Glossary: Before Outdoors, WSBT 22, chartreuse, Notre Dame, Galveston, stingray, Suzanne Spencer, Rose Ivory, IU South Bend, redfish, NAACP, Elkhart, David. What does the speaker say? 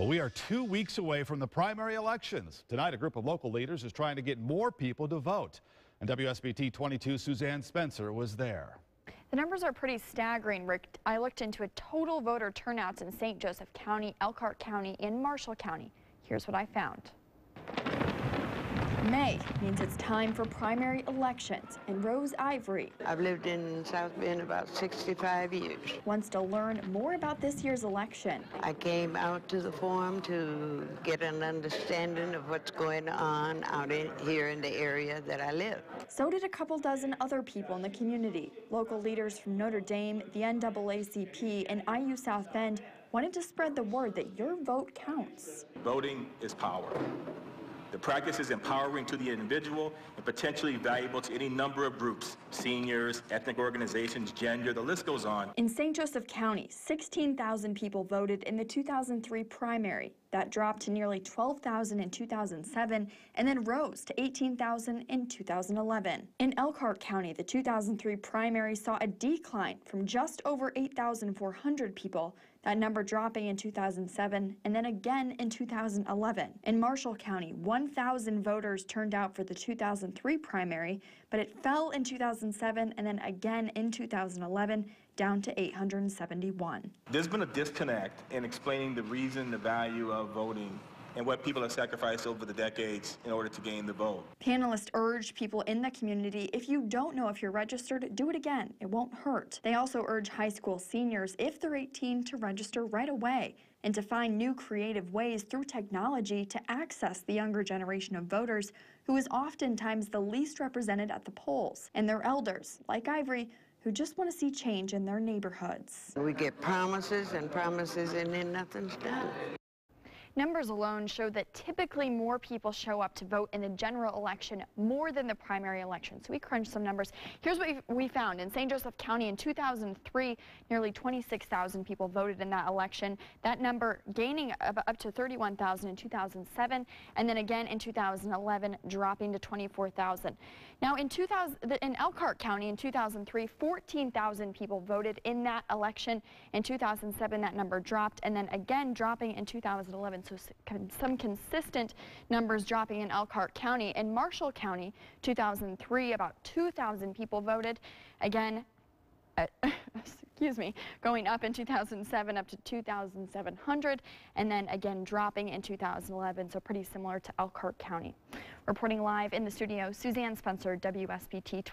Well, we are 2 weeks away from the primary elections. Tonight, a group of local leaders is trying to get more people to vote. And WSBT 22 Suzanne Spencer was there. The numbers are pretty staggering, Rick. I looked into a total voter turnouts in St. Joseph County, Elkhart County, and Marshall County. Here's what I found. May means it's time for primary elections in Rose Ivory. I've lived in South Bend about 65 years. Wants to learn more about this year's election. I came out to the forum to get an understanding of what's going on out in here in the area that I live. So did a couple dozen other people in the community. Local leaders from Notre Dame, the NAACP, and IU South Bend wanted to spread the word that your vote counts. Voting is power. The practice is empowering to the individual and potentially valuable to any number of groups, seniors, ethnic organizations, gender, the list goes on. In St. Joseph County, 16,000 people voted in the 2003 primary. That dropped to nearly 12,000 in 2007 and then rose to 18,000 in 2011. In Elkhart County, the 2003 primary saw a decline from just over 8,400 people, that number dropping in 2007 and then again in 2011. In Marshall County, 1,000 voters turned out for the 2003 primary, but it fell in 2007 and then again in 2011, down to 871. There's been a disconnect in explaining the reason, the value of voting, and what people have sacrificed over the decades in order to gain the vote. Panelists urged people in the community, if you don't know if you're registered, do it again. It won't hurt. They also urge high school seniors, if they're 18, to register right away and to find new creative ways through technology to access the younger generation of voters who is oftentimes the least represented at the polls, and their elders, like Ivory, who just want to see change in their neighborhoods. We get promises and promises and then nothing's done. Numbers alone show that typically more people show up to vote in the general election more than the primary election. So we crunched some numbers. Here's what we found. In St. Joseph County in 2003, nearly 26,000 people voted in that election. That number gaining up to 31,000 in 2007, and then again in 2011, dropping to 24,000. Now in Elkhart County in 2003, 14,000 people voted in that election. In 2007, that number dropped, and then again dropping in 2011. So some consistent numbers dropping in Elkhart County. In Marshall County, 2003, about 2,000 people voted. Again, excuse me, going up in 2007 up to 2,700, and then again dropping in 2011, so pretty similar to Elkhart County. Reporting live in the studio, Suzanne Spencer, WSBT 22.